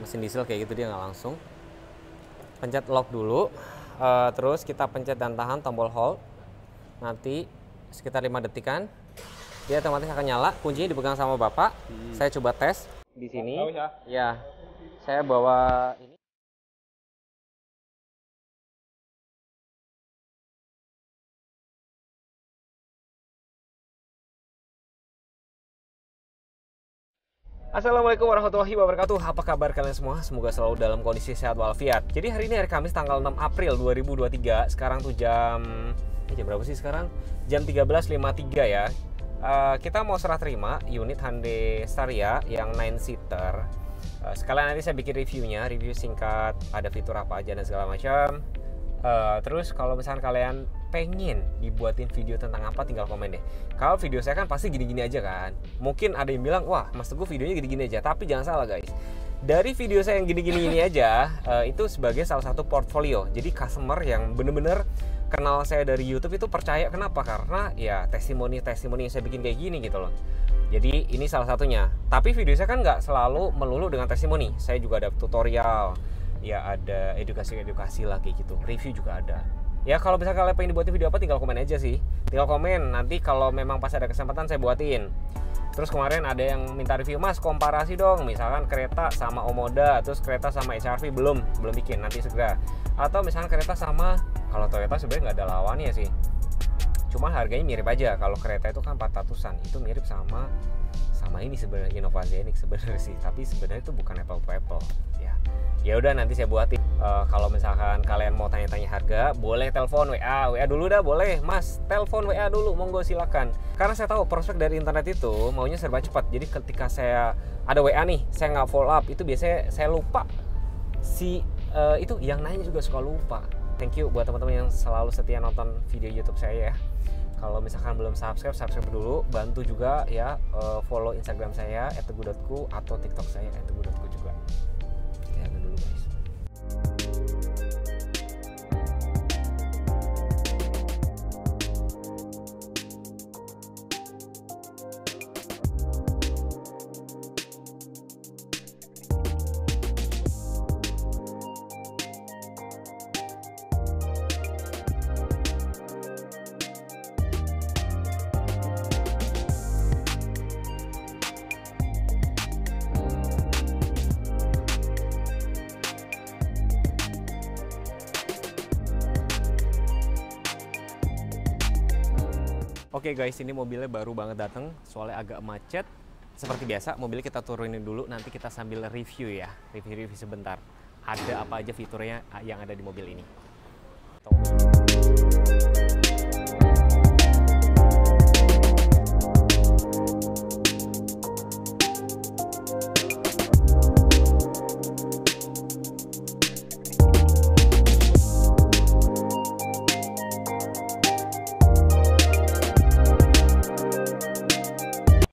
mesin diesel kayak gitu dia nggak langsung. Pencet lock dulu, terus kita pencet dan tahan tombol hold. Nanti sekitar 5 detikan dia otomatis akan nyala. Kuncinya dipegang sama bapak. Saya coba tes di sini. Ya, saya bawa ini. Assalamualaikum warahmatullahi wabarakatuh. Apa kabar kalian semua? Semoga selalu dalam kondisi sehat walafiat. Jadi hari ini hari Kamis tanggal 6 April 2023. Sekarang tuh jam berapa sih sekarang? Jam 13.53 ya. Kita mau serah terima unit Hyundai Staria yang 9-seater. Sekalian nanti saya bikin reviewnya, review singkat, ada fitur apa aja dan segala macam. Terus kalau misalkan kalian pengen dibuatin video tentang apa, tinggal komen deh. Kalau video saya kan pasti gini-gini aja kan. Mungkin ada yang bilang, wah Mas Teguh videonya gini-gini aja. Tapi jangan salah guys, dari video saya yang gini-gini ini aja, itu sebagai salah satu portfolio. Jadi customer yang bener-bener kenal saya dari YouTube itu percaya. Kenapa? Karena ya testimoni-testimoni yang saya bikin kayak gini gitu loh. Jadi ini salah satunya. Tapi video saya kan nggak selalu melulu dengan testimoni. Saya juga ada tutorial, ya ada edukasi-edukasi lah kayak gitu, review juga ada. Ya kalau bisa kalian pengen dibuatin video apa tinggal komen aja sih, tinggal komen, nanti kalau memang pas ada kesempatan saya buatin. Terus kemarin ada yang minta review, Mas komparasi dong, misalkan kereta sama Omoda, terus kereta sama HR-V, belum bikin, nanti segera. Atau misalkan kereta sama, kalau Toyota sebenarnya nggak ada lawannya sih, cuma harganya mirip aja. Kalau kereta itu kan 400-an, itu mirip sama ini sebenarnya, Innovazenik sebenarnya sih, tapi sebenarnya itu bukan Apple to Apple ya. Ya udah nanti saya buatin. Kalau misalkan kalian mau tanya-tanya harga, boleh telepon WA dulu dah, boleh Mas, telepon WA dulu, monggo silakan. Karena saya tahu prospek dari internet itu maunya serba cepat. Jadi ketika saya ada WA nih, saya nggak follow up, itu biasanya saya lupa. Itu yang nanya juga suka lupa. Thank you buat teman-teman yang selalu setia nonton video YouTube saya ya. Kalau misalkan belum subscribe dulu, bantu juga ya, follow Instagram saya @teguh.ku atau TikTok saya @teguh.ku juga. Oke guys, ini mobilnya baru banget datang, soalnya agak macet. Seperti biasa, mobilnya kita turunin dulu, nanti kita sambil review ya. Review sebentar, ada apa aja fiturnya yang ada di mobil ini.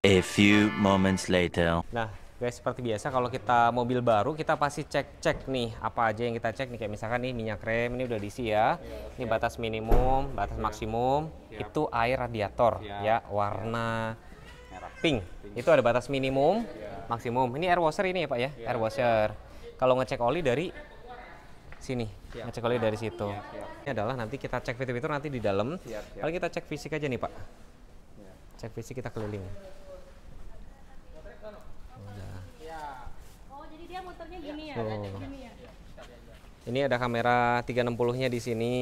A few moments later. Nah, guys, seperti biasa kalau kita mobil baru kita pasti cek nih apa aja yang kita cek nih, kayak misalkan nih minyak rem ini udah diisi ya. Ini batas minimum, batas maksimum, itu air radiator ya, warna pink. Itu ada batas minimum, maksimum. Ini air washer ini ya, Pak ya. Air washer. Kalau ngecek oli dari sini, ngecek oli dari situ. Ini adalah nanti kita cek fitur-fitur nanti di dalam. Kalau kita cek fisik aja nih, Pak. Cek fisik kita keliling. Gini ya, ini ada kamera 360-nya di sini,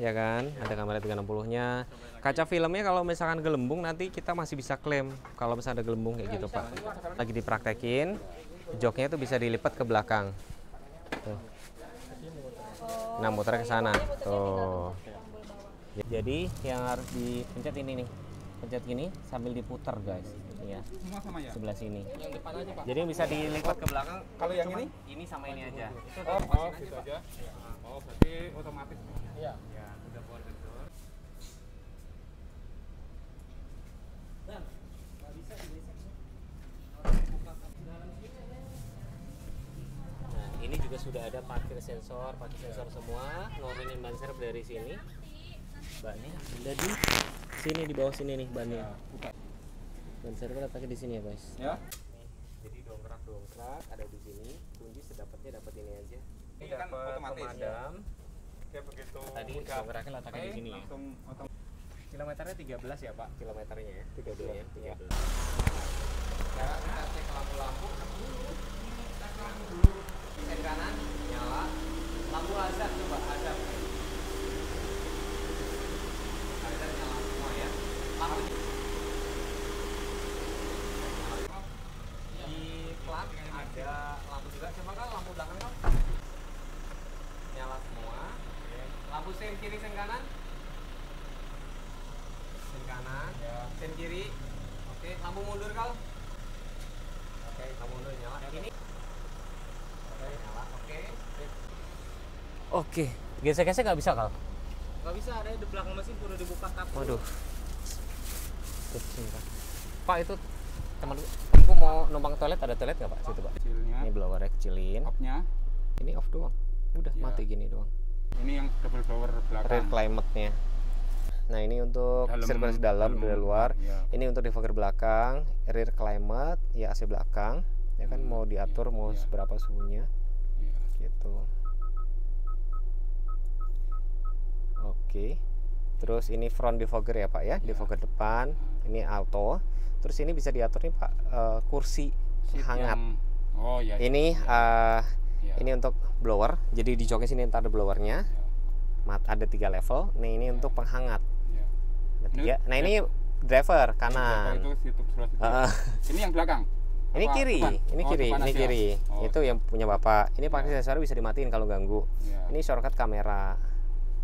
ya kan? Ada kamera 360-nya. Kaca filmnya kalau misalkan gelembung nanti kita masih bisa klaim kalau misalnya ada gelembung kayak gitu, Pak. Lagi dipraktekin, joknya itu bisa dilipat ke belakang. Tuh. Nah, muter ke sana. Tuh. Jadi yang harus dipencet ini nih. Pencet gini sambil diputar, guys. Iya. Semua sama ya? Sebelah sini. Yang depan aja, Pak. Jadi yang bisa dilipat ke belakang. Kalau yang ini? Ini sama ini aja. Oh, gitu aja. Oh, berarti otomatis. Iya. Ya, udah power door. Dan enggak bisa dibesek. Nah, ini juga sudah ada parkir sensor semua. Nurunin ban serep dari sini. Bannya sudah di sini, di bawah sini nih bannya. Dan server letaknya di sini ya guys. Ya. Jadi dongkrak ada di sini, kunci sedap pemadam. Ya begitu. Tadi geraknya letaknya di sini. Kilometernya 13 ya, Pak? Kilometernya ya. 13 ya. 13. Sekarang kita cek lampu-lampu dulu. Kita lampu dulu. Sen kanan nyala. Lampu hazard coba hazard. Hazard nyala semua ya. Lampu plat ada lampu juga, coba kan lampu belakang kan nyala semua. Lampu sen kanan, sen kiri. Oke, lampu mundur kal. Oke, lampu mundur nyala. Ini. Oke, nyala. Oke. Oke, gesek-gesek nggak bisa kal? Nggak bisa, ada di belakang mesin perlu dibuka kap. Waduh. Pak itu temanku mau numpang toilet, ada toilet nggak Pak? Situ Pak. Kecilnya. Ini blowernya kecilin. Off-nya. Ini off doang. Udah ya. Mati gini doang. Ini yang double blower belakang. Rear climate-nya. Nah ini untuk sirkulasi dalam dari luar. Ya. Ini untuk defogger belakang, rear climate, ya AC belakang. Ya kan mau diatur mau seberapa suhunya. Ya. Gitu. Oke. Terus ini front defogger ya Pak ya, defogger depan. Ini auto. Terus ini bisa diatur nih Pak, kursi hangat. Oh ya. Ini ini untuk blower. Jadi di joknya sini ntar ada blowernya. Ada 3 level. Nah ini untuk penghangat. Ada 3. Nah ini driver kanan. Ini yang belakang. Ini kiri. Ini kiri. Ini kiri. Itu yang punya Bapak. Ini pakai sensor bisa dimatiin kalau ganggu. Ini shortcut kamera.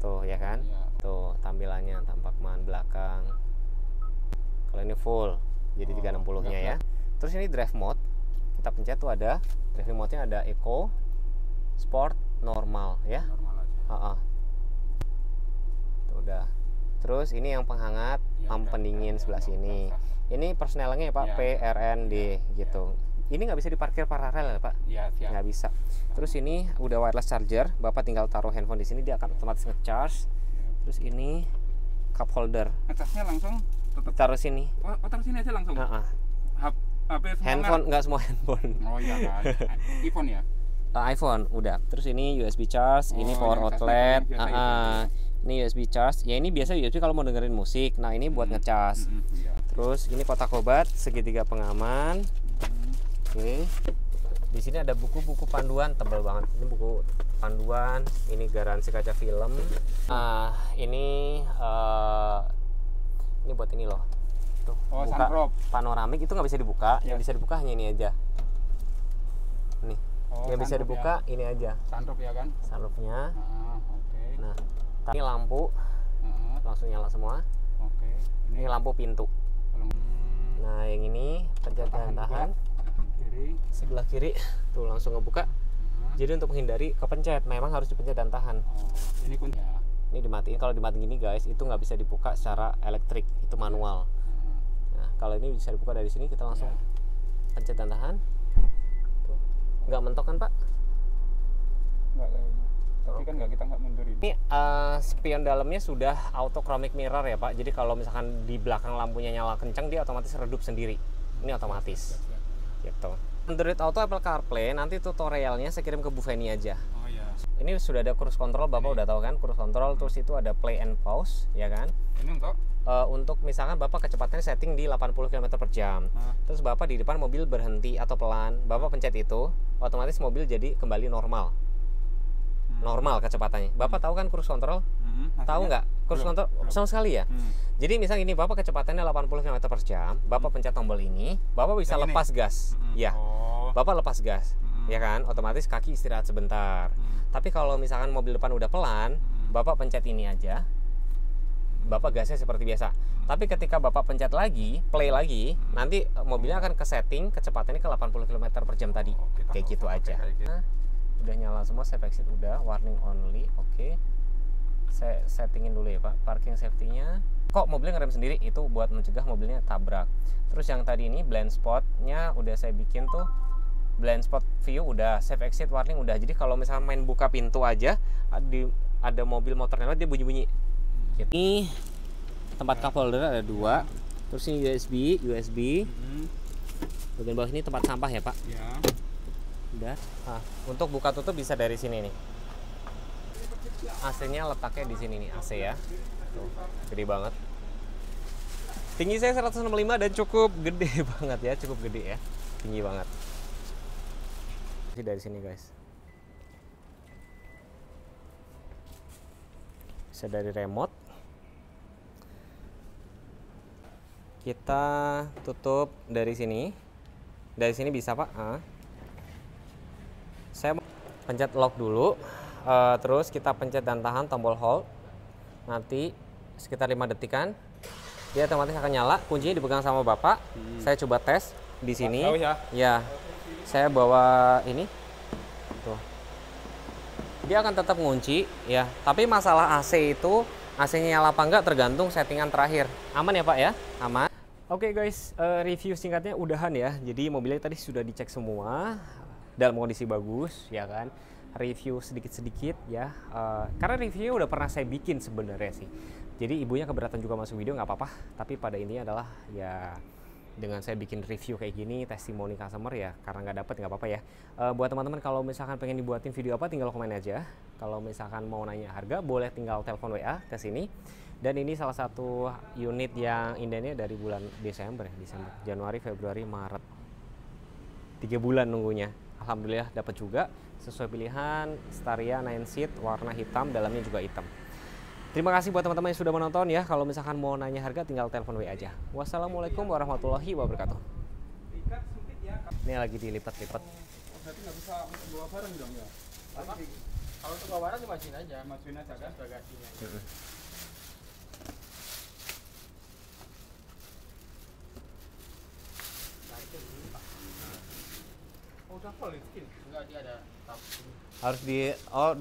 Tuh ya kan. Tuh tampilannya tampak man belakang. Kalau ini full. Jadi 360-nya ya. Terus ini drive mode. Kita pencet tuh ada drive mode-nya, ada eco, sport, normal ya. Normal aja. Tuh udah. Terus ini yang penghangat, pump pendingin sebelah sini. Ini persnelengnya ya Pak, PRND gitu. Ini nggak bisa diparkir paralel ya Pak? Iya, nggak bisa. Terus ini udah wireless charger. Bapak tinggal taruh handphone di sini dia akan otomatis nge-charge. Terus ini cup holder. Ngecasnya langsung taruh sini. Oh, taruh sini aja langsung. HP semua handphone nggak semua handphone. Oh iya kan. iPhone ya. iPhone udah. Terus ini USB charge, ini power outlet. Ini USB charge. Ya ini biasa USB kalau mau dengerin musik. Nah, ini buat ngecas. Terus ini kotak obat, segitiga pengaman. Oke. Di sini ada buku-buku panduan tebal banget. Ini buku panduan, ini garansi kaca film. Ini buat ini loh. Tuh, buka panoramik itu nggak bisa dibuka, yang bisa dibuka hanya ini aja. Nih, yang bisa dibuka ini aja. Sunroof ya kan? Sunroofnya. Nah, ini lampu langsung nyala semua. Ini lampu pintu. Nah, yang ini pencet dan tahan. Sebelah kiri, tuh langsung ngebuka. Jadi untuk menghindari kepencet, memang harus dipencet dan tahan. Ini kuncinya. Ini dimatiin, kalau dimatiin gini guys, itu nggak bisa dibuka secara elektrik, itu manual. Nah, kalau ini bisa dibuka dari sini, kita langsung pencet dan tahan. Tuh. Nggak mentok kan Pak? Nggak, tapi kan kita nggak mundurin. Ini spion dalamnya sudah autochromic mirror ya Pak, jadi kalau misalkan di belakang lampunya nyala kencang, dia otomatis redup sendiri. Ini otomatis. Gitu. Android Auto, Apple CarPlay, nanti tutorialnya saya kirim ke Bu Feni aja. Ini sudah ada cruise control, Bapak udah tahu kan cruise control. Terus itu ada play and pause ya kan. Ini untuk misalkan Bapak kecepatannya setting di 80 km/jam. Terus Bapak di depan mobil berhenti atau pelan, Bapak pencet itu otomatis mobil jadi kembali normal. Normal kecepatannya. Bapak tahu kan cruise control? Tahu nggak? Cruise control sama sekali ya. Jadi misalnya ini Bapak kecepatannya 80 km/jam, Bapak pencet tombol ini, Bapak bisa lepas gas. Ya. Bapak lepas gas. Ya kan, otomatis kaki istirahat sebentar. Tapi kalau misalkan mobil depan udah pelan, Bapak pencet ini aja, Bapak gasnya seperti biasa. Tapi ketika Bapak pencet lagi, play lagi, nanti mobilnya akan ke setting kecepatannya ke 80 km/jam tadi. Kayak gitu aja. Nah, udah nyala semua, safe exit udah, warning only, oke. Saya settingin dulu ya Pak, parking safety-nya. Kok mobilnya ngerem sendiri, itu buat mencegah mobilnya tabrak. Terus yang tadi ini blind spot-nya udah saya bikin tuh. Blind spot view udah, safe exit warning udah. Jadi kalau misalnya main buka pintu aja, ada mobil motornya dia bunyi-bunyi. Ini tempat cup holder ada 2. Terus ini USB. Bagian bawah ini tempat sampah ya Pak. Udah. Nah, untuk buka tutup bisa dari sini nih. AC-nya letaknya di sini nih, AC ya. Tuh, gede banget. Tinggi saya 165 dan cukup gede banget ya, cukup gede ya. Tinggi banget. Ini dari sini guys. Bisa dari remote. Kita tutup dari sini. Dari sini bisa Pak. Saya pencet lock dulu. Terus kita pencet dan tahan tombol hold. Nanti sekitar 5 detikan. Dia otomatis akan nyala, kuncinya dipegang sama Bapak. Saya coba tes di sini. Ya, saya bawa ini. Tuh. Dia akan tetap ngunci, ya. Tapi masalah AC itu, AC-nya nyala apa enggak tergantung settingan terakhir. Aman ya Pak ya? Aman. Oke guys, review singkatnya udahan ya. Jadi mobilnya tadi sudah dicek semua, dalam kondisi bagus, ya kan? Review sedikit-sedikit ya, karena reviewnya udah pernah saya bikin sebenarnya sih. Jadi ibunya keberatan juga masuk video, nggak apa-apa. Tapi pada intinya adalah ya dengan saya bikin review kayak gini, testimoni customer ya, karena nggak dapet nggak apa-apa ya. Buat teman-teman kalau misalkan pengen dibuatin video apa, tinggal komen aja. Kalau misalkan mau nanya harga, boleh tinggal telepon WA ke sini. Dan ini salah satu unit yang indennya dari bulan Desember, Januari, Februari, Maret. 3 bulan nunggunya. Alhamdulillah dapat juga sesuai pilihan, Staria 9 seat warna hitam, dalamnya juga hitam. Terima kasih buat teman-teman yang sudah menonton ya. Kalau misalkan mau nanya harga tinggal telepon WA aja. Wassalamualaikum warahmatullahi wabarakatuh. Ini lagi dilipat-lipat. Berarti nggak bisa bawa barang dong ya? Kalau untuk bawa barang dimasukin aja. Masukin aja kan bagasinya. Udah politik enggak, dia ada harus di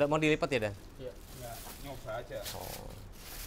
mau dilipat ya Dan? Iya, nyoba aja.